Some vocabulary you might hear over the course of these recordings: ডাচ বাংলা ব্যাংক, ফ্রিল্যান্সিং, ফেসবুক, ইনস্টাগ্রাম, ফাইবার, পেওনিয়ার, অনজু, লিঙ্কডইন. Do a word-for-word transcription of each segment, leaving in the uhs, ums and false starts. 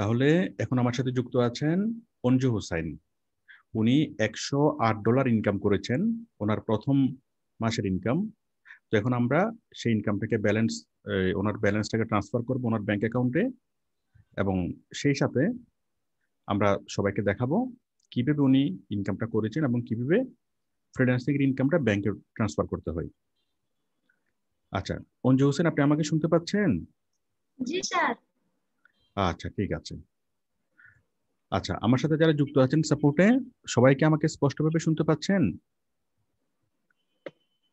তাহলে এখন আমার সাথে যুক্ত আছেন অনজু হোসেন। উনি একশো আট ডলার ইনকাম করেছেন ওনার প্রথম মাসের ইনকাম। তো এখন আমরা সেই ইনকামটাকে ব্যালেন্স ওনার ব্যালেন্সটাকে ট্রান্সফার করব ওনার ব্যাংক অ্যাকাউন্টে, এবং সেই সাথে আমরা সবাইকে দেখাবো কিভাবে উনি ইনকামটা করেছেন এবং কিভাবে ফ্রিল্যান্সিং এর ইনকামটা ব্যাংকে ট্রান্সফার করতে হয়। আচ্ছা অনজু হোসেন, আপনি আমাকে শুনতে পাচ্ছেন? জি স্যার। আচ্ছা ঠিক আছে। আচ্ছা আমার সাথে যারা যুক্ত আছেন সাপোর্টে, সবাইকে আমাকে স্পষ্টভাবে শুনতে পাচ্ছেন?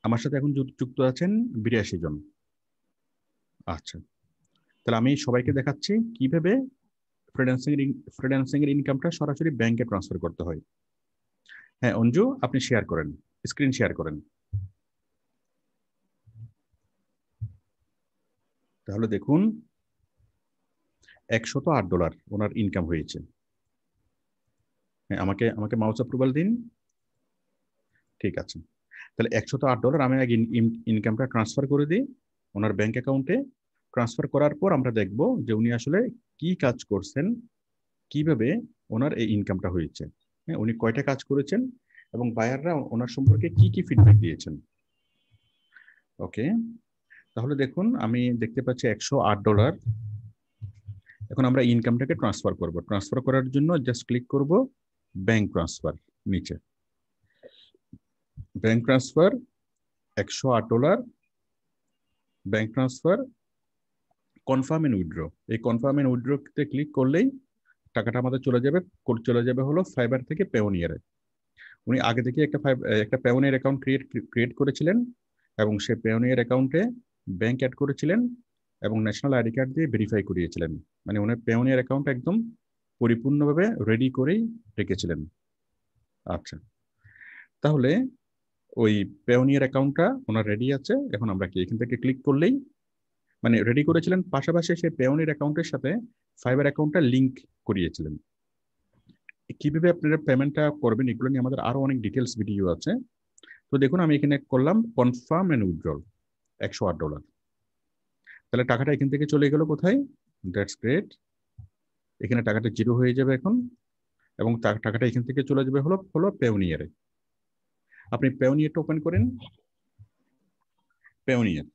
আমার সাথে এখন যুক্ত আছেন বিরাশি জন। আচ্ছা তাহলে আমি সবাইকে দেখাচ্ছি কিভাবে ফ্রিল্যান্সিং ফ্রিল্যান্সিং এর ইনকামটা সরাসরি ব্যাংকে ট্রান্সফার করতে হয়। হ্যাঁ অনজু, আপনি শেয়ার করেন, স্ক্রিন শেয়ার করেন, তাহলে দেখুন একশত আট ডলার ওনার ইনকাম হয়েছে। হ্যাঁ আমাকে আমাকে মাউস অ্যাপ্রুভাল দিন। ঠিক আছে, তাহলে একশত আট ডলার আমি আগে ইনকামটা ট্রান্সফার করে দিই ওনার ব্যাংক অ্যাকাউন্টে। ট্রান্সফার করার পর আমরা দেখব যে উনি আসলে কি কাজ করছেন, কিভাবে ওনার এই ইনকামটা হয়েছে, হ্যাঁ উনি কয়টা কাজ করেছেন এবং বায়াররা ওনার সম্পর্কে কি কি ফিডব্যাক দিয়েছেন। ওকে তাহলে দেখুন আমি দেখতে পাচ্ছি একশো আট ডলার। এখন আমরা ইনকামটাকে ট্রান্সফার করব। ট্রান্সফার করার জন্য জাস্ট ক্লিক করব ব্যাংক ট্রান্সফার, নিচে ব্যাংক ট্রান্সফার একশো আট dollar bank transfer confirm and withdraw. এই কনফার্ম এন্ড উইথড্রতে ক্লিক করলেই টাকাটা আমাদের চলে যাবে চলে যাবে হলো ফাইবার থেকে পেওনিয়ারে। উনি আগে থেকে একটা একটা পেওনিয়ার অ্যাকাউন্ট ক্রিয়েট ক্রিয়েট করেছিলেন এবং সে পেওনিয়ার অ্যাকাউন্টে ব্যাংক অ্যাড করেছিলেন এবং ন্যাশনাল আইডি কার্ড দিয়ে ভেরিফাই করিয়েছিলেন, মানে উনি পেওনিয়ার অ্যাকাউন্ট একদম পরিপূর্ণভাবে রেডি করেই রেখেছিলেন। আচ্ছা তাহলে ওই পেওনিয়ার অ্যাকাউন্টটা ওনার রেডি আছে। এখন আমরা কি এখান থেকে ক্লিক করলেই, মানে রেডি করেছিলেন, পাশাপাশি সেই পেওনিয়ার অ্যাকাউন্টের সাথে ফাইবার অ্যাকাউন্টটা লিঙ্ক করিয়েছিলেন। কীভাবে আপনারা পেমেন্টটা করবেন এগুলো নিয়ে আমাদের আরও অনেক ডিটেলস ভিডিও আছে। তো দেখুন আমি এখানে করলাম কনফার্ম অ্যান্ড উইথড্রল একশো আট ডলার। তাহলে টাকাটা এখান থেকে চলে গেল কোথায়? That's great. এখানে টাকাটা জিরো হয়ে যাবে এখন, এবং টাকাটা এখান থেকে চলে যাবে হলো হলো পেওনিয়ারে। আপনি পেওনিয়ারটা ওপেন করেন, পেওনিয়ার।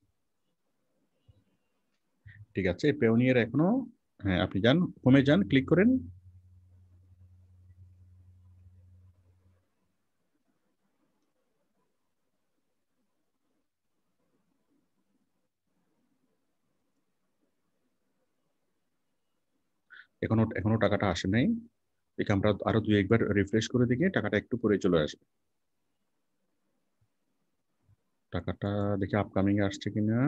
ঠিক আছে পেওনিয়ার এখনো, হ্যাঁ আপনি যান হোমে, যান ক্লিক করেন। এখনো এখনো টাকাটা আসে নাই। এই আমরা আরো দুই একবার রিফ্রেশ করে দেখি, টাকাটা একটু পরে চলে আসবে। টাকাটা দেখি আপকামিং আসছে কিনা।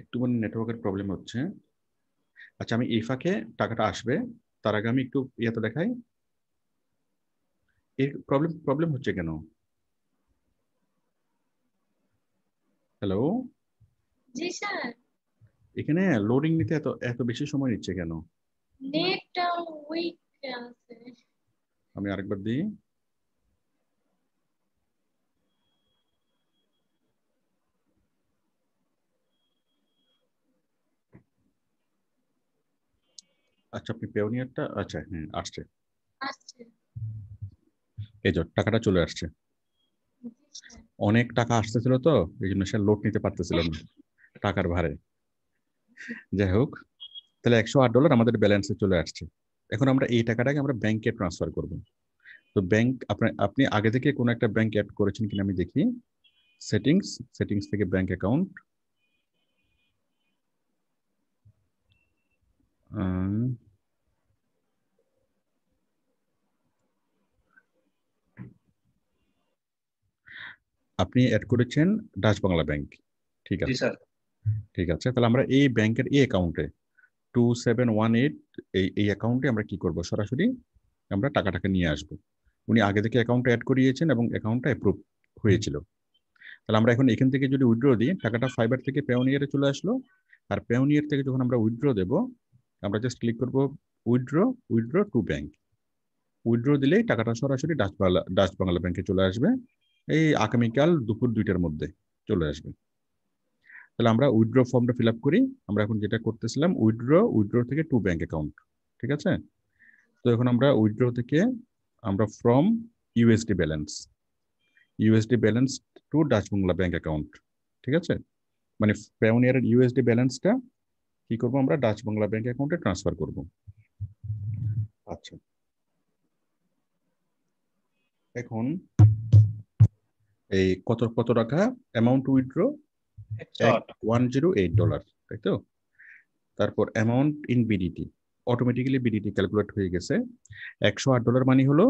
একটু মানে নেটওয়ার্কের প্রবলেম হচ্ছে। আচ্ছা আমি এই ফাঁকে টাকাটা আসবে তার আগে আমি একটু ইয়াতে দেখাই এর প্রবলেম প্রবলেম হচ্ছে কেন। হ্যালো জি স্যার, এখানে লোডিং নিতে এত এত বেশি সময় নিচ্ছে কেন? নেটটা উইক আছে। আমি আরেকবার দিই। আচ্ছা আপনি পেওনিয়ারটা, আচ্ছা হ্যাঁ আসছে আসছে, এই যে টাকাটা চলে আসছে। অনেক টাকা আসতেছিল তো এই জন্য সে লোড নিতে পারতেছিল না টাকার ভারে। যাই হোক তাহলে একশো আট ডলার আমাদের ব্যালেন্সে চলে আসছে। এখন আমরা এই টাকাটাকে আমরা ব্যাংকে ট্রান্সফার করব। তো ব্যাংক আপনার আপনি আগে থেকে কোনো একটা ব্যাংক অ্যাড করেছেন কিনা আমি দেখি। সেটিংস, সেটিংস থেকে ব্যাংক অ্যাকাউন্ট, আপনি অ্যাড করেছেন ডাচ বাংলা ব্যাংক। ঠিক আছে স্যার, ঠিক আছে। তাহলে আমরা এই ব্যাংকের এই অ্যাকাউন্টে টু সেভেন ওয়ান এইট এই এই অ্যাকাউন্টে আমরা কি করব? সরাসরি আমরা টাকাটাকে নিয়ে আসব। উনি আগে থেকে অ্যাকাউন্টটা অ্যাড করিয়েছেন এবং অ্যাকাউন্টটা অ্যাপ্রুভ হয়েছিল। তাহলে আমরা এখন এখান থেকে যদি উইথড্র দিই, টাকাটা ফাইবার থেকে পেওনিয়ারে চলে আসলো। আর পেওনিয়ার থেকে যখন আমরা উইথড্র দেব, আমরা জাস্ট ক্লিক করব withdraw withdraw to bank. Withdraw দিলেই টাকাটা সরাসরি ডাচ বাংলা ডাচ বাংলা ব্যাংকে চলে আসবে। এই আগামীকাল দুপুর দুইটার মধ্যে চলে আসবে। তাহলে আমরা উইথড্র ফর্মটা ফিল আপ করি। আমরা এখন যেটা করতেছিলাম উইথড্র উইথড্র থেকে টু ব্যাংক অ্যাকাউন্ট, ঠিক আছে? তো এখন আমরা উইথড্র থেকে আমরা from USD balance USD balance to ডাচ বাংলা ব্যাংক account, ঠিক আছে? মানে পেওনিয়ারের ইউএসডি ব্যালেন্সটা কি করব আমরা? ডাচ বাংলা ব্যাংক অ্যাকাউন্টে ট্রান্সফার করব। আচ্ছা, এখন এই কত কত টাকা অ্যামাউন্ট উইথড্র এক হাজার আট ডলার, তাই তো? তারপর amount in BDT, automatically BDT calculate হয়ে গেছে। একশো আট ডলার মানে হলো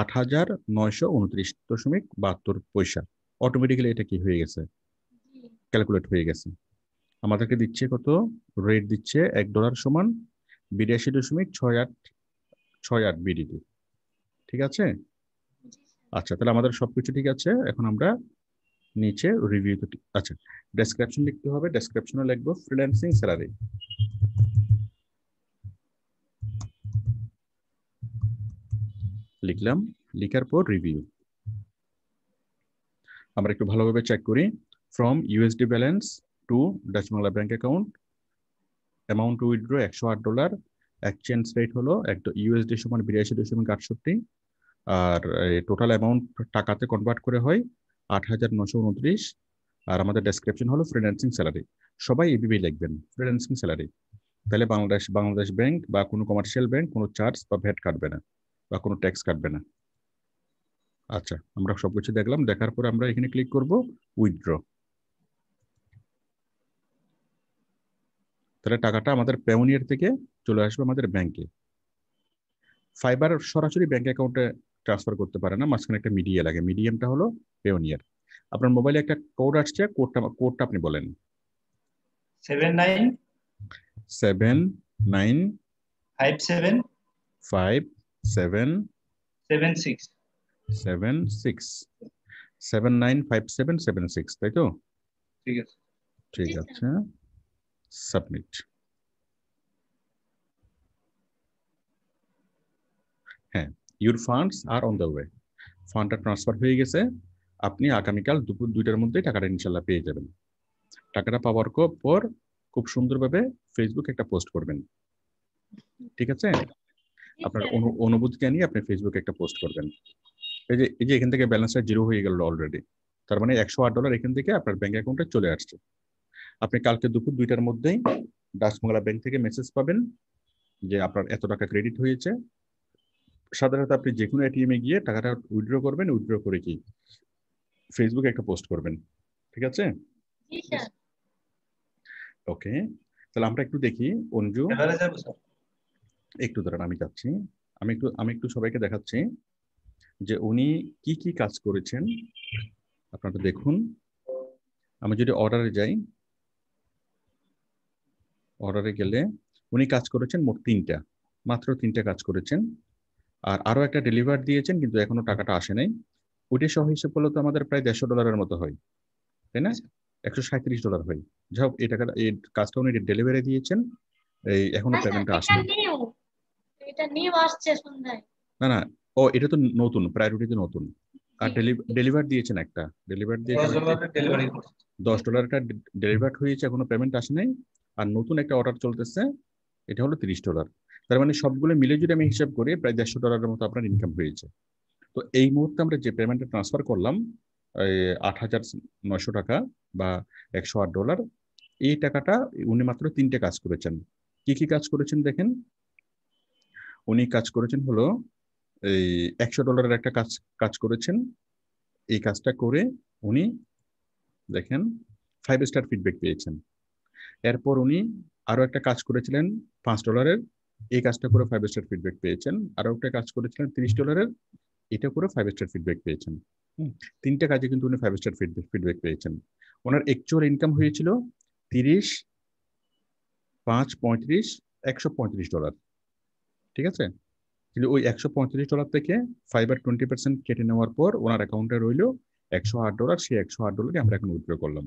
আট হাজার নয়শো উনত্রিশ দশমিক বাহাত্তর পয়সা। অটোমেটিক্যালি এটা কি হয়ে গেছে? ক্যালকুলেট হয়ে গেছে। আমাদেরকে দিচ্ছে কত রেট দিচ্ছে? এক ডলার সমান বিরাশি দশমিক ছয় আট ছয় আট বিডিটি, ঠিক আছে? আচ্ছা, তাহলে আমাদের সবকিছু ঠিক আছে। এখন আমরা নিচে রিভিউ, আচ্ছা ডেসক্রিপশন লিখতে হবে। ডেসক্রিপশনে লিখবো ফ্রিল্যান্সিং স্যালারি। লিখলাম, লিখার পর রিভিউ আমরা একটু ভালোভাবে চেক করি। From USD balance to ডাচ বাংলা ব্যাংক account, amount to withdraw একশো আট ডলার, এক্সচেঞ্জ রেট হলো একটা ইউএসডি সমান বিরাশি দশমিক আটষট্টি, আর টোটাল অ্যামাউন্ট টাকাতে কনভার্ট করে হয় আট হাজার নশো উনত্রিশ, আর আমাদের ডেসক্রিপশন হলো ফ্রিল্যান্সিং স্যালারি। সবাই এভাবেই লিখবেন, ফ্রিল্যান্সিং স্যালারি। তাহলে বাংলাদেশ বাংলাদেশ ব্যাংক বা কোনো কমার্শিয়াল ব্যাংক কোনো চার্জ বা ভ্যাট কাটবে না বা কোনো ট্যাক্স কাটবে না। আচ্ছা, আমরা সব কিছু দেখলাম। দেখার পরে আমরা এখানে ক্লিক করব উইথড্র। তাহলে টাকাটা আমাদের পেওনিয়ার থেকে চলে আসবে আমাদের ব্যাংকে। ফাইবার সরাসরি ব্যাংক অ্যাকাউন্টে ট্রান্সফার করতে পারে না, মাঝখানে একটা মিডিয়া লাগে। মিডিয়ামটা হলো পেওনিয়ার। আপনার মোবাইলে একটা কোড আসছে, কোডটা কোডটা আপনি বলেন। Seven nine five seven five seven seven six seven six seven nine five seven seven six, তাই তো? ঠিক আছে, ঠিক আছে। সাবমিট। হ্যাঁ, your funds are on the way. ফান্ডটা ট্রান্সফার হয়ে গেছে। আপনি আগামীকাল দুপুর দুইটার মধ্যে টাকাটা ইনশাল্লাহ পেয়ে যাবেন। টাকাটা পাওয়ার পর খুব সুন্দরভাবে ফেসবুক একটা পোস্ট করবেন, ঠিক আছে? আপনার অনুভূতি জানিয়ে আপনি ফেসবুকে একটা পোস্ট করবেন। এই যে এই যে এখান থেকে ব্যালেন্সটা জিরো হয়ে গেল অলরেডি, তার মানে একশো আট ডলার এখান থেকে আপনার ব্যাংক অ্যাকাউন্টে চলে আসছে। আপনি কালকে দুপুর দুইটার মধ্যেই ডাচ বাংলা ব্যাংক থেকে মেসেজ পাবেন যে আপনার এত টাকা ক্রেডিট হয়েছে। সাধারণত আপনি যে কোনো এটিএমে গিয়ে টাকাটা উইথড্র করবেন, উইথড্র করে কি ফেসবুকে একটা পোস্ট করবেন, ঠিক আছে? ওকে, তাহলে আমরা একটু দেখি অনজু, একটু ধরেন আমি যাচ্ছি, আমি একটু আমি একটু সবাইকে দেখাচ্ছি যে উনি কি কি কাজ করেছেন। আপনারা দেখুন, আমি যদি অর্ডারে যাই, অর্ডারে গেলে উনি কাজ করেছেন মোট তিনটা, মাত্র তিনটা কাজ করেছেন। আর আরও একটা ডেলিভার দিয়েছেন, কিন্তু এখনো টাকাটা আসে নাই। ওইটা সহ হিসেব করলে তো আমাদের প্রায় দেড়শো ডলারের মতো হয়, তাই না? একশো সাঁত্রিশ ডলার হয়। যাই হোক, এই টাকাটা এই কাজটা উনি ডেলিভারি দিয়েছেন, এই এখনো পেমেন্টটা আসেনি। না না, ও এটা তো নতুন, প্রায়োরিটিতে নতুন। আর ডেলিভার দিয়েছেন একটা, ডেলিভার দিয়েছেন দশ ডলারটা ডেলিভার হয়েছে, এখনো পেমেন্ট আসে নাই। আর নতুন একটা অর্ডার চলতেছে, এটা হলো তিরিশ ডলার। তার মানে সবগুলো মিলে যদি আমি হিসাব করি প্রায় দেড়শো ডলারের মতো আপনার ইনকাম হয়েছে। তো এই মুহূর্তে আমরা যে পেমেন্টটা ট্রান্সফার করলাম আট হাজার নয়শো টাকা বা একশো আট ডলার, এই টাকাটা উনি মাত্র তিনটে কাজ করেছেন। কি কি কাজ করেছেন দেখেন। উনি কাজ করেছেন হলো এই একশো ডলারের একটা কাজ কাজ করেছেন। এই কাজটা করে উনি দেখেন ফাইভ স্টার ফিডব্যাক পেয়েছেন। এরপর উনি আরও একটা কাজ করেছিলেন পাঁচ ডলারের, এই কাজটা করে ফাইভ স্টার ফিডব্যাক পেয়েছেন। আরও একটা কাজ করেছিলেন তিরিশ ডলারের, এটা করে ফাইভ স্টার ফিডব্যাক পেয়েছেন। হুম, তিনটে কাজে কিন্তু উনি ফাইভ স্টার ফিডব্যাক ফিডব্যাক পেয়েছেন। ওনার অ্যাকচুয়াল ইনকাম হয়েছিল তিরিশ পাঁচ পঁয়ত্রিশ একশো পঁয়ত্রিশ ডলার, ঠিক আছে? কিন্তু ওই একশো পঁয়ত্রিশ ডলার থেকে ফাইভ আর টোয়েন্টি পার্সেন্ট কেটে নেওয়ার পর ওনার অ্যাকাউন্টে রইল একশো আট ডলার সেই একশো আট ডলারকে আমরা এখন উইথড্র করলাম।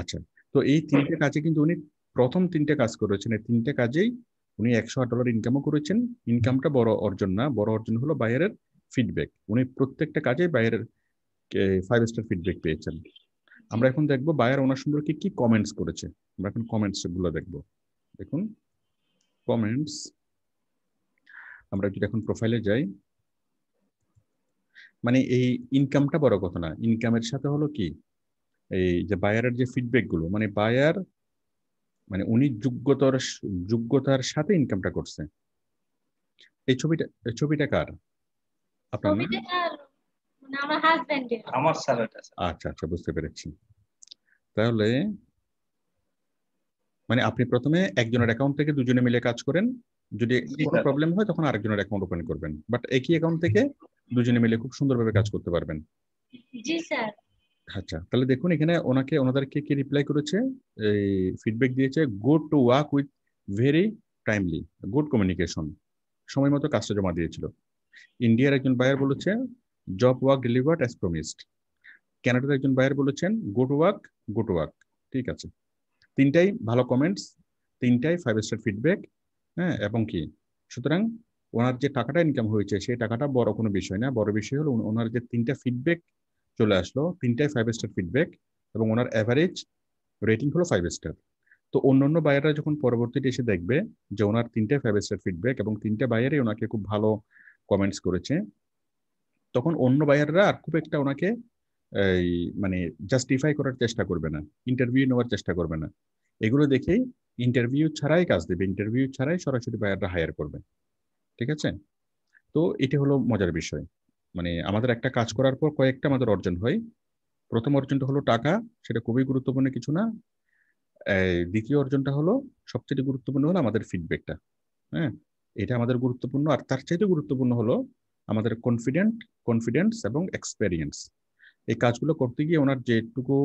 আচ্ছা, তো এই তিনটে কাজে কিন্তু উনি প্রথম তিনটে কাজ করেছেন, এই তিনটে কাজেই উনি একশো আট ডলার ইনকামও করেছেন। ইনকামটা বড় অর্জন না, বড় অর্জন হলো বাইরের ফিডব্যাক। উনি প্রত্যেকটা কাজে বাইরের ফাইভ স্টার ফিডব্যাক পেয়েছেন। আমরা এখন দেখবো বাইরের ওনার সম্পর্কে কি কমেন্টস করেছে, আমরা এখন কমেন্টস গুলো দেখবো। দেখুন কমেন্টস, আমরা যদি এখন প্রোফাইলে যাই, মানে এই ইনকামটা বড় কথা না, ইনকামের সাথে হলো কি এই যে বায়ারের যে ফিডব্যাক গুলো, মানে বায়ার মানে উনি যোগ্যতার যোগ্যতার সাথে ইনকামটা করছে। এই ছবিটা এই ছবিটা কার? আপনার না? আমার হাজবেন্ডের। আমার স্যার এটা। আচ্ছা আচ্ছা, বুঝতে পেরেছি। তাহলে মানে আপনি প্রথমে একজনের অ্যাকাউন্ট থেকে দুজনে মিলে কাজ করেন, যদি কোনো প্রবলেম হয় তখন আরেকজনের অ্যাকাউন্ট ওপেন করবেন, বাট একই অ্যাকাউন্ট থেকে দুজনে মিলে খুব সুন্দরভাবে কাজ করতে পারবেন। জি স্যার। আচ্ছা, তাহলে দেখুন এখানে ওনাকে ওনাদেরকে কি রিপ্লাই করেছে, এই ফিডব্যাক দিয়েছে, good to work with very timely, good communication, সময় মতো কাজটা জমা দিয়েছিল। ইন্ডিয়ার একজন বায়ার বলেছে job work delivered as promised. কানাডার একজন বায়ার বলেছেন গুড ওয়ার্ক গুড ওয়ার্ক। ঠিক আছে, তিনটাই ভালো কমেন্টস, তিনটাই ফাইভ স্টার ফিডব্যাক। হ্যাঁ, এবং কি সুতরাং ওনার যে টাকাটা ইনকাম হয়েছে সেই টাকাটা বড় কোনো বিষয় না, বড় বিষয় হলো ওনার যে তিনটা ফিডব্যাক চলে আসলো, তিনটাই ফাইভ স্টার ফিডব্যাক, এবং ওনার অ্যাভারেজ রেটিং হলো ফাইভ স্টার। তো অন্যান্য বায়াররা যখন পরবর্তীতে এসে দেখবে যে ওনার তিনটাই ফাইভ স্টার ফিডব্যাক এবং তিনটা বায়ারে ওনাকে খুব ভালো কমেন্টস করেছে, তখন অন্য বায়াররা আর খুব একটা ওনাকে এই মানে জাস্টিফাই করার চেষ্টা করবে না, ইন্টারভিউ নেওয়ার চেষ্টা করবে না, এগুলো দেখেই ইন্টারভিউ ছাড়াই কাজ দেবে, ইন্টারভিউ ছাড়াই সরাসরি বায়াররা হায়ার করবে। ঠিক আছে, তো এটা হলো মজার বিষয়। মানে আমাদের একটা কাজ করার পর কয়েকটা আমাদের অর্জন হয়। প্রথম অর্জনটা হলো টাকা, সেটা খুবই গুরুত্বপূর্ণ কিছু না। দ্বিতীয় অর্জনটা হলো সবচেয়ে গুরুত্বপূর্ণ হলো আমাদের ফিডব্যাকটা। হ্যাঁ, এটা আমাদের গুরুত্বপূর্ণ। আর তার চাইতে গুরুত্বপূর্ণ হলো আমাদের কনফিডেন্ট কনফিডেন্স এবং এক্সপেরিয়েন্স। এই কাজগুলো করতে গিয়ে ওনার যেটুকু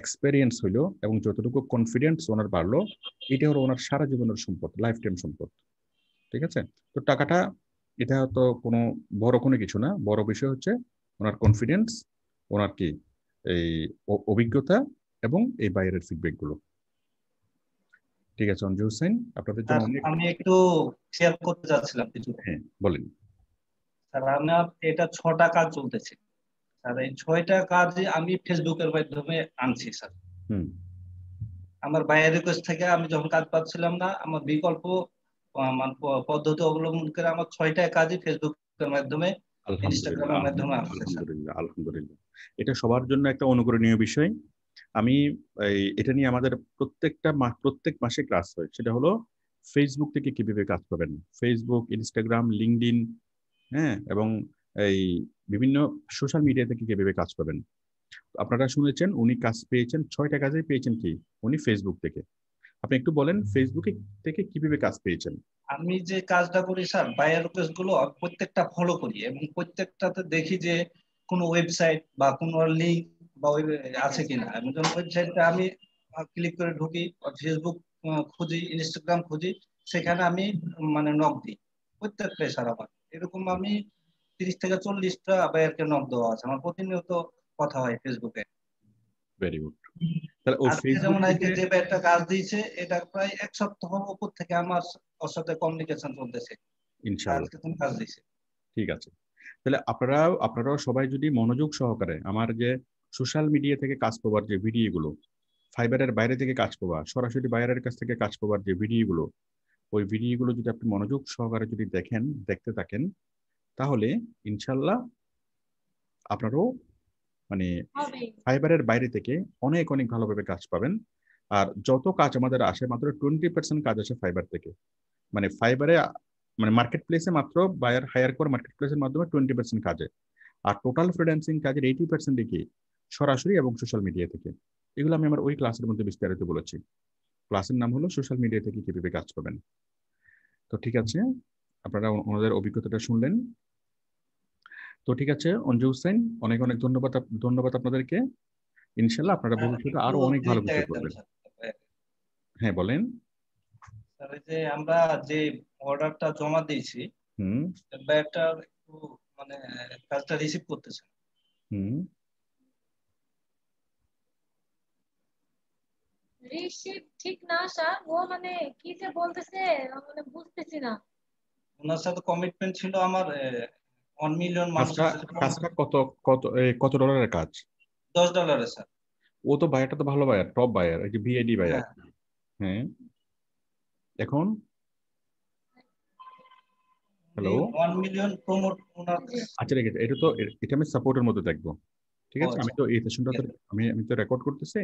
এক্সপেরিয়েন্স হইলো এবং যতটুকু কনফিডেন্স ওনার বাড়লো, এটা হলো ওনার সারা জীবনের সম্পদ, লাইফ টাইম সম্পদ। ঠিক আছে, তো টাকাটা এটা তো কোনো বড় কোনো কিছু না, বড় বিষয় হচ্ছে ওনার কনফিডেন্স, ওনার কি এই অভিজ্ঞতা এবং এই বাইরের ফিডব্যাক গুলো। ঠিক আছে অনজু হোসেন, আপনাদের জন্য আমি একটু শেয়ার করতে যাচ্ছিলাম কিছু। হ্যাঁ বলেন স্যার। আমার এটা ছটা কাজ চলতেছে স্যার, এই ছয়টা কাজ আমি ফেসবুকের মাধ্যমে আনছি স্যার। হুম, আমার বাইরের রিকোয়েস্ট থেকে আমি যখন কাজ পাচ্ছিলাম না, আমার বিকল্প পদ্ধতি অবলম্বন করে আমার ছয়টা কাজই ফেসবুকের মাধ্যমে, ইনস্টাগ্রামের মাধ্যমে আসছে। আলহামদুলিল্লাহ, আলহামদুলিল্লাহ, এটা সবার জন্য একটা অনুকরণীয় বিষয়। আমি এটা নিয়ে আমাদের প্রত্যেকটা প্রত্যেক মাসে ক্লাস হয়, সেটা হলো ফেসবুক থেকে কিভাবে কাজ পাবেন, ফেসবুক, ইনস্টাগ্রাম, লিঙ্কডইন, হ্যাঁ, এবং এই বিভিন্ন সোশ্যাল মিডিয়া থেকে কিভাবে কাজ পাবেন। আপনারা শুনেছেন উনি কাজ পেয়েছেন, ছয়টা কাজেই পেয়েছেন কি উনি ফেসবুক থেকে। আপনি একটু বলেন ফেসবুকে থেকে কিভাবে কাজ পেয়েছেন। আমি যে কাজটা করি স্যার, বায়ার রিকোয়েস্ট গুলো প্রত্যেকটা ফলো করি এবং প্রত্যেকটাতে দেখি যে কোনো ওয়েবসাইট বা কোনো লিংক বা আছে কিনা। আমি যখন ওয়েবসাইটটা আমি ক্লিক করে ঢুকি, ফেসবুক খুঁজি, ইনস্টাগ্রাম খুঁজি, সেখানে আমি মানে নক দিই প্রত্যেকটাই স্যার। আমার এরকম আমি তিরিশ থেকে চল্লিশটা বায়ারকে নক দেওয়া আছে, আমার প্রতিনিয়ত কথা হয় ফেসবুকে। Very good. তাহলে ও ফেসবুক থেকে যে একটা কাজ দিয়েছে, এটা প্রায় এক সপ্তাহের উপর থেকে আমার ওর সাথে কমিউনিকেশন চলতেছে ইনশাআল্লাহ, একদম কাজ দিয়েছে। ঠিক আছে, তাহলে আপনারা আপনারা সবাই যদি মনোযোগ সহকারে আমার যে সোশ্যাল মিডিয়া থেকে কাজ পাওয়ার যে ভিডিওগুলো, ফাইবারের বাইরে থেকে কাজ পাওয়া, সরাসরি বাইরের কাছ থেকে কাজ পাওয়ার যে ভিডিওগুলো, ওই ভিডিওগুলো যদি আপনি মনোযোগ সহকারে যদি দেখেন, দেখতে থাকেন, তাহলে ইনশাআল্লাহ আপনারও মানে ফাইবারের বাইরে থেকে অনেক অনেক ভালোভাবে কাজ পাবেন। আর যত কাজ আমাদের আসে, মাত্র টোয়েন্টি পার্সেন্ট কাজ আসে ফাইবার থেকে। মানে ফাইবারে মানে মার্কেট প্লেসে মাত্র বায়ার হায়ার করে মার্কেট প্লেসের মাধ্যমে টোয়েন্টি পার্সেন্ট কাজে, আর টোটাল ফ্রিল্যান্সিং কাজের এইটি পার্সেন্ট কি সরাসরি এবং সোশ্যাল মিডিয়া থেকে। এগুলো আমি আমার ওই ক্লাসের মধ্যে বিস্তারিত বলেছি। ক্লাসের নাম হলো সোশ্যাল মিডিয়া থেকে কিভাবে কাজ পাবেন। তো ঠিক আছে, আপনারা ওনাদের অভিজ্ঞতাটা শুনলেন। তো ঠিক আছে অনজু হোসেন, অনেক অনেক ধন্যবাদ, ধন্যবাদ আপনাদেরকে। ইনশাআল্লাহ আপনারা ভবিষ্যতে আরো অনেক ভালো কিছু করবেন। হ্যাঁ বলেন স্যার। এই যে আমরা যে অর্ডারটা জমা দিয়েছি, হুম ব্যাটটা একটু মানে কাজটা রিসিভ করতেছে হুম রিসিভ ঠিক না স্যার ও মানে কি যে বলতেছে মানে বুঝতেছি না ওনার সাথে কমিটমেন্ট ছিল আমার এক মিলিয়ন মানুষের কাজটা কত কত কত ডলারের কাজ দশ ডলারের স্যার ও তো বায়ারটা তো ভালো বায়ার টপ বায়ার এই যে বিআইডি বায়ার হ্যাঁ এখন हेलो वन मिलियन प्रमोट ওনার আচ্ছা ঠিক আছে এটা তো এটা আমি সাপোর্টের মধ্যে দেখব ঠিক আছে আমি তো এই সেশনটা তো আমি আমি তো রেকর্ড করতেছি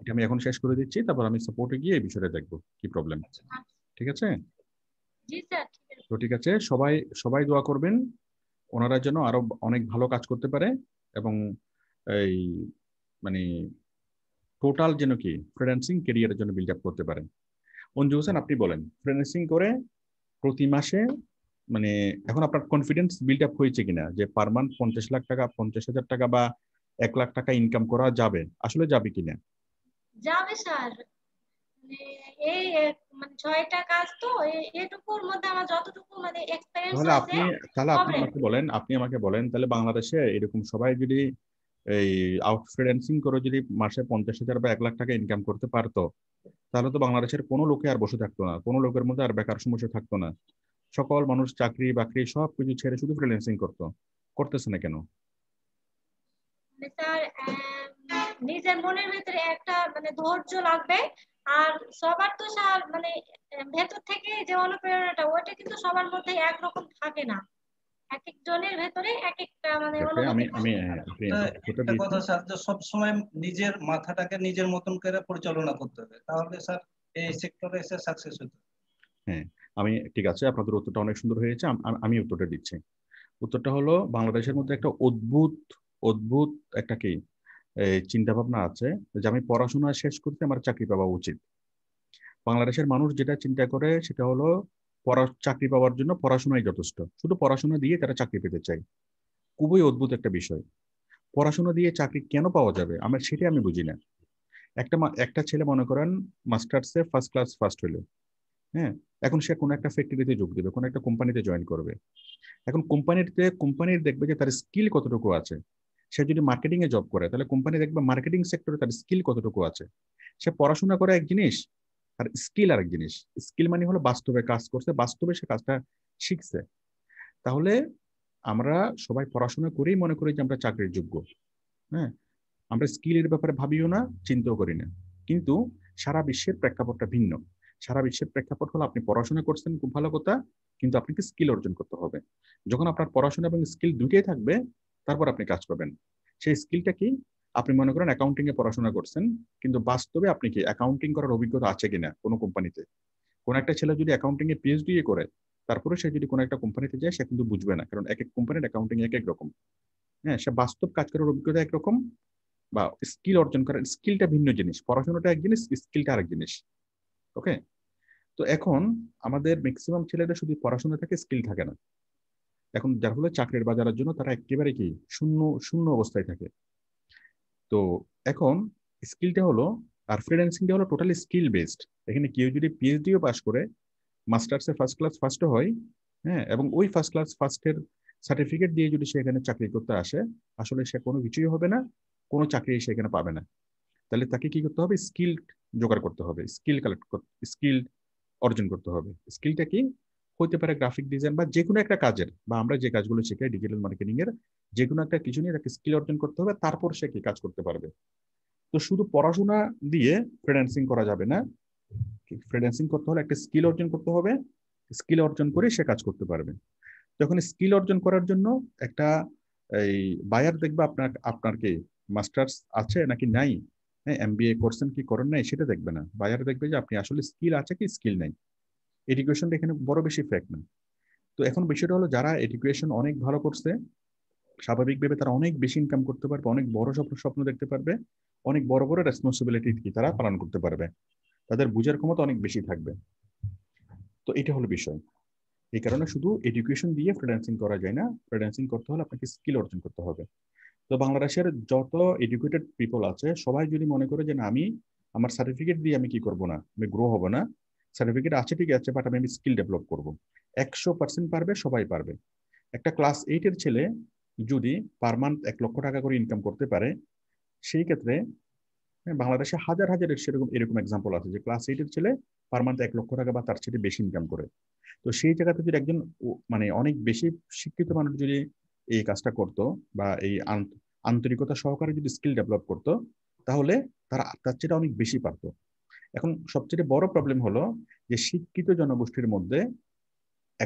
এটা আমি এখন শেষ করে দিচ্ছি তারপর আমি সাপোর্টে গিয়ে এই বিষয়টা দেখব কি প্রবলেম ঠিক আছে জি স্যার তো ঠিক আছে সবাই সবাই দোয়া করবেন ওনারা যেন আরো অনেক ভালো কাজ করতে পারে এবং এই মানে টোটাল যেন কি ফ্রিল্যান্সিং ক্যারিয়ারের জন্য বিল্ড আপ করতে পারেন অনজু হোসেন আপনি বলেন ফ্রিল্যান্সিং করে প্রতি মাসে মানে এখন আপনার কনফিডেন্স বিল্ড আপ হয়েছে কিনা যে পার মান্থ পঞ্চাশ লাখ টাকা পঞ্চাশ হাজার টাকা বা এক লাখ টাকা ইনকাম করা যাবে আসলে যাবে কিনা যাবে স্যার মানে এই মানে ছয়টা কাজ তো এটুকুর মধ্যে আমার যতটুকু মানে এক্সপেরিয়েন্স আছে তাহলে আপনি তাহলে আপনি আমাকে বলেন আপনি আমাকে বলেন তাহলে বাংলাদেশে এরকম সবাই যদি এই আউটফ্রিল্যান্সিং করে যদি মাসে পঞ্চাশ হাজার বা এক লাখ টাকা ইনকাম করতে পারতো তাহলে তো বাংলাদেশের কোনো লোকে আর বসে থাকতো না কোনো লোকের মধ্যে আর বেকার সমস্যা থাকতো না সকল মানুষ চাকরি বাকরি সবকিছু ছেড়ে শুধু ফ্রিল্যান্সিং করত করতেছ না কেন স্যার নিজের মনের ভিতরে একটা মানে ধৈর্য লাগবে আর সবার তো স্যার মানে ভেতর থেকে যে অনুপ্রেরণাটা ওটা কিন্তু সবার মধ্যে এক রকম থাকে না এক এক জনের ভিতরে এক একটা মানে আমি আমি একটা কথা স্যার যে সব সময় নিজের মাথাটাকে নিজের মতন করে পরিচালনা করতে হবে তাহলে স্যার এই সেক্টরে এসে সাকসেস হতে হ্যাঁ আমি ঠিক আছে আপনাদের উত্তরটা অনেক সুন্দর হয়েছে আমি উত্তরটা দিচ্ছি উত্তরটা হলো বাংলাদেশের মধ্যে একটা অদ্ভুত অদ্ভুত একটা কি চিন্তা ভাবনা আছে যে আমি পড়াশোনা শেষ করতে আমার চাকরি পাওয়া উচিত বাংলাদেশের মানুষ যেটা চিন্তা করে সেটা হলো পড়া চাকরি পাওয়ার জন্য পড়াশোনাই যথেষ্ট শুধু পড়াশোনা দিয়ে তারা চাকরি পেতে চায় খুবই অদ্ভুত একটা বিষয় পড়াশোনা দিয়ে চাকরি কেন পাওয়া যাবে আমার সেটাই আমি বুঝি না একটা একটা ছেলে মনে করেন মাস্টার্সে ফার্স্ট ক্লাস ফার্স্ট হলো হ্যাঁ এখন সে কোন একটা ফ্যাক্টরিতে যোগ দেবে কোন একটা কোম্পানিতে জয়েন করবে এখন কোম্পানিতে কোম্পানির দেখবে যে তার স্কিল কতটুকু আছে সে যদি মার্কেটিং এ জব করে তাহলে কোম্পানি দেখবে মার্কেটিং সেক্টরে তার স্কিল কতটুকু আছে সে পড়াশোনা করে এক জিনিস আর স্কিল আরেক জিনিস স্কিল মানে হলো বাস্তবে কাজ করছে বাস্তবে সে কাজটা শিখছে তাহলে আমরা সবাই পড়াশোনা করেই মনে করি যে আমরা চাকরির যোগ্য হ্যাঁ আমরা স্কিলের ব্যাপারে ভাবিও না চিন্তাও করি না কিন্তু সারা বিশ্বের প্রেক্ষাপটটা ভিন্ন সারা বিশ্বের প্রেক্ষাপট হলো আপনি পড়াশোনা করছেন খুব ভালো কথা কিন্তু আপনাকে স্কিল অর্জন করতে হবে যখন আপনার পড়াশোনা এবং স্কিল দুটোই থাকবে তারপর আপনি কাজ পাবেন সেই স্কিলটা কি আপনি মনে করেন অ্যাকাউন্টিং এ পড়াশোনা করছেন কিন্তু বাস্তবে আপনি কি অ্যাকাউন্টিং করার অভিজ্ঞতা আছে কিনা কোনো কোম্পানিতে কোন একটা ছেলে যদি অ্যাকাউন্টিং এ পিএইচডি করে তারপরে সে যদি কোনো একটা কোম্পানিতে যায় সে কিন্তু বুঝবে না কারণ এক এক কোম্পানির অ্যাকাউন্টিং এক এক রকম হ্যাঁ সে বাস্তব কাজ করার অভিজ্ঞতা একরকম বা স্কিল অর্জন করার স্কিলটা ভিন্ন জিনিস পড়াশোনাটা এক জিনিস স্কিলটা আরেক জিনিস ওকে তো এখন আমাদের ম্যাক্সিমাম ছেলেরা শুধু পড়াশোনা থাকে স্কিল থাকে না এখন যার ফলে চাকরির বাজারের জন্য তারা একেবারে কি শূন্য শূন্য অবস্থায় থাকে তো এখন স্কিলটা হলো আর ফ্রিল্যান্সিংটা হলো টোটালি স্কিল বেসড এখানে কেউ যদি পিএইচডিও পাস করে মাস্টার্সে ফার্স্ট ক্লাস ফার্স্টও হয় হ্যাঁ এবং ওই ফার্স্ট ক্লাস ফার্স্টের সার্টিফিকেট দিয়ে যদি সে এখানে চাকরি করতে আসে আসলে সে কোনো কিছুই হবে না কোনো চাকরি সে এখানে পাবে না তাহলে তাকে কি করতে হবে স্কিল জোগাড় করতে হবে স্কিল কালেক্ট স্কিল অর্জন করতে হবে স্কিলটা কি হতে পারে গ্রাফিক ডিজাইন বা যে কোনো একটা কাজের বা আমরা যে কাজগুলো শিখাই ডিজিটাল মার্কেটিং এর যে কোনো একটা কিছু নিয়ে তাকে স্কিল অর্জন করতে হবে তারপর সে কি কাজ করতে পারবে তো শুধু পড়াশোনা দিয়ে ফ্রিল্যান্সিং করা যাবে না ফ্রিল্যান্সিং করতে হলে একটা স্কিল অর্জন করতে হবে স্কিল অর্জন করে সে কাজ করতে পারবে যখন স্কিল অর্জন করার জন্য একটা এই বায়ার দেখবে আপনার আপনার কি মাস্টার্স আছে নাকি নাই হ্যাঁ এমবিএ করছেন কি করেন নাই সেটা দেখবে না বায়ার দেখবে যে আপনি আসলে স্কিল আছে কি স্কিল নাই এডুকেশনটা এখানে বড় বেশি ফ্যাক্ট না তো এখন বিষয়টা হলো যারা এডুকেশন অনেক ভালো করছে স্বাভাবিকভাবে তারা অনেক বেশি ইনকাম করতে পারবে অনেক বড় স্বপ্ন স্বপ্ন দেখতে পারবে অনেক বড় বড় রেসপন্সিবিলিটি কি তারা পালন করতে পারবে তাদের বুঝার ক্ষমতা অনেক বেশি থাকবে তো এটা হলো বিষয় এই কারণে শুধু এডুকেশন দিয়ে ফ্রিল্যান্সিং করা যায় না ফ্রিল্যান্সিং করতে হলে আপনাকে স্কিল অর্জন করতে হবে তো বাংলাদেশের যত এডুকেটেড পিপল আছে সবাই যদি মনে করে যে না আমি আমার সার্টিফিকেট দিয়ে আমি কি করব না আমি গ্রো হব না সার্টিফিকেট আছে ঠিক আছে, বাট আমি স্কিল ডেভেলপ করব, একশো পার্সেন্ট পারবে, সবাই পারবে। একটা ক্লাস এইটের ছেলে যদি পার মান্থ এক লক্ষ টাকা করে ইনকাম করতে পারে, সেই ক্ষেত্রে বাংলাদেশে হাজার হাজার সেরকম এরকম এক্সাম্পল আছে যে ক্লাস এইটের ছেলে পার মান্থ এক লক্ষ টাকা বা তার চেয়ে বেশি ইনকাম করে। তো সেই জায়গাতে যদি একজন মানে অনেক বেশি শিক্ষিত মানুষ যদি এই কাজটা করতো বা এই আন্তরিকতা সহকারে যদি স্কিল ডেভেলপ করতো, তাহলে তারা তার চেয়ে অনেক বেশি পারতো। এখন সবচেয়ে বড় প্রবলেম হলো যে শিক্ষিত জনগোষ্ঠীর মধ্যে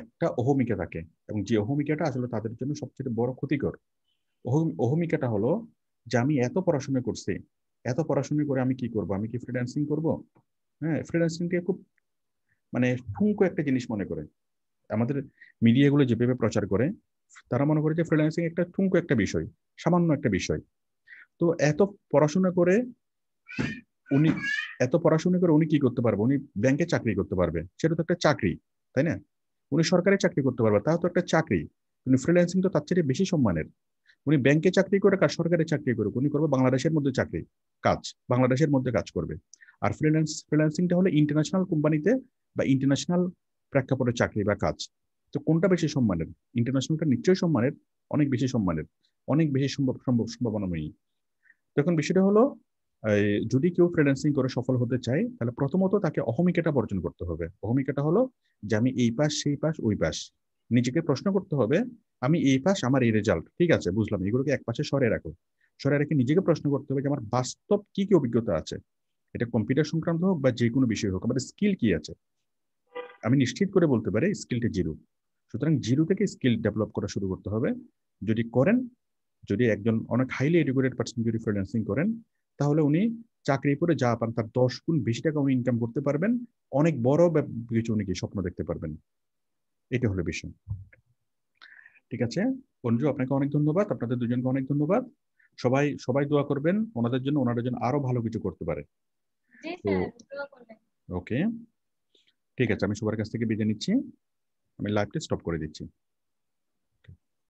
একটা অহমিকা থাকে, এবং যে অহমিকাটা আসলে তাদের জন্য সবচেয়ে বড় ক্ষতিকর। অহমিকাটা হলো যে আমি এত পড়াশোনা করছি, এত পড়াশোনা করে আমি কি করব, আমি কি ফ্রিল্যান্সিং করব? হ্যাঁ, ফ্রিল্যান্সিংটা খুব মানে ঠুনকো একটা জিনিস মনে করে, আমাদের মিডিয়াগুলো যেভাবে প্রচার করে তারা মনে করে যে ফ্রিল্যান্সিং একটা ঠুনকো একটা বিষয়, সামান্য একটা বিষয়। তো এত পড়াশোনা করে উনি এত পড়াশোনা করে উনি কি করতে পারবে? উনি ব্যাংকে চাকরি করতে পারবে, সেটা তো একটা চাকরি, তাই না? উনি সরকারি চাকরি করতে পারবে, তাও তো একটা চাকরি। উনি ফ্রিল্যান্সিং তো তার চেয়ে বেশি সম্মানের। উনি ব্যাংকে চাকরি করে কাজ, সরকারি চাকরি করে উনি করবে বাংলাদেশের মধ্যে চাকরি, কাজ বাংলাদেশের মধ্যে কাজ করবে। আর ফ্রিল্যান্স ফ্রিল্যান্সিংটা হলে ইন্টারন্যাশনাল কোম্পানিতে বা ইন্টারন্যাশনাল প্রেক্ষাপটে চাকরি বা কাজ। তো কোনটা বেশি সম্মানের? ইন্টারন্যাশনালটা নিশ্চয়ই সম্মানের, অনেক বেশি সম্মানের, অনেক বেশি সম্ভব সম্ভব সম্ভাবনাময়ী। তখন বিষয়টা হলো যদি কেউ ফ্রিল্যান্সিং করে সফল হতে চায়, তাহলে প্রথমত তাকে অহমিকাটা বর্জন করতে হবে। অহমিকাটা হলো যে আমি এই পাশ, সেই পাশ, ওই পাশ। নিজেকে প্রশ্ন করতে হবে, আমি এই পাশ, আমার এই রেজাল্ট, ঠিক আছে বুঝলাম, এগুলোকে এক পাশে সরে রাখো। সরে রেখে নিজেকে প্রশ্ন করতে হবে যে আমার বাস্তব কি কি অভিজ্ঞতা আছে, এটা কম্পিউটার সংক্রান্ত হোক বা যে কোনো বিষয় হোক, আমার স্কিল কি আছে। আমি নিশ্চিত করে বলতে পারি স্কিলটা জিরো, সুতরাং জিরো থেকে স্কিল ডেভেলপ করা শুরু করতে হবে। যদি করেন, যদি একজন অনেক হাইলি এডুকেটেড পার্সন যদি ফ্রিল্যান্সিং করেন, তাহলে উনি চাকরি করে যা পান তার দশ গুণ বেশি টাকা উনি ইনকাম করতে পারবেন, অনেক বড় কিছু উনি কি স্বপ্ন দেখতে পারবেন। এটা হলো বিষয়। ঠিক আছে অনজু, আপনাকে অনেক ধন্যবাদ, আপনাদের দুজনকে অনেক ধন্যবাদ। সবাই সবাই দোয়া করবেন ওনাদের জন্য, ওনাদের জন্য আরো ভালো কিছু করতে পারে। ওকে ঠিক আছে, আমি সবার কাছ থেকে বিদায় নিচ্ছি, আমি লাইভটা স্টপ করে দিচ্ছি।